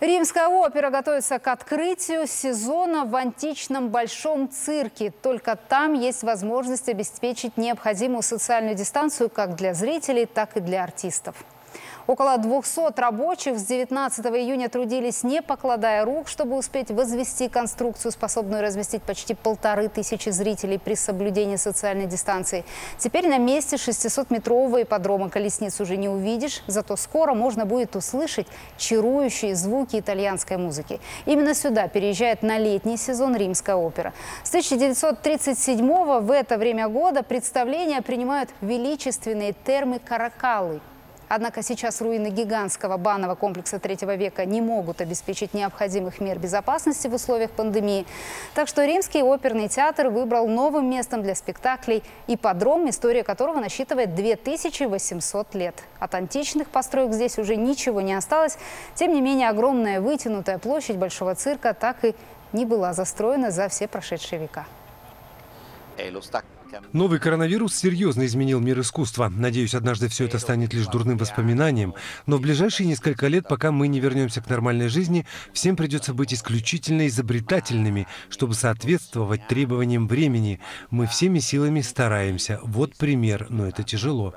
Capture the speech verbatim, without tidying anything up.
Римская опера готовится к открытию сезона в античном Большом цирке. Только там есть возможность обеспечить необходимую социальную дистанцию как для зрителей, так и для артистов. Около двухсот рабочих с девятнадцатого июня трудились, не покладая рук, чтобы успеть возвести конструкцию, способную разместить почти полторы тысячи зрителей при соблюдении социальной дистанции. Теперь на месте шестисотметрового ипподрома колесниц уже не увидишь, зато скоро можно будет услышать чарующие звуки итальянской музыки. Именно сюда переезжает на летний сезон Римская опера. С тысяча девятьсот тридцать седьмого в это время года представления принимают величественные термы Каракалы. Однако сейчас руины гигантского банного комплекса третьего века не могут обеспечить необходимых мер безопасности в условиях пандемии. Так что Римский оперный театр выбрал новым местом для спектаклей ипподром, история которого насчитывает две тысячи восемьсот лет. От античных построек здесь уже ничего не осталось. Тем не менее, огромная вытянутая площадь Большого цирка так и не была застроена за все прошедшие века. Новый коронавирус серьезно изменил мир искусства. Надеюсь, однажды все это станет лишь дурным воспоминанием. Но в ближайшие несколько лет, пока мы не вернемся к нормальной жизни, всем придется быть исключительно изобретательными, чтобы соответствовать требованиям времени. Мы всеми силами стараемся. Вот пример, но это тяжело.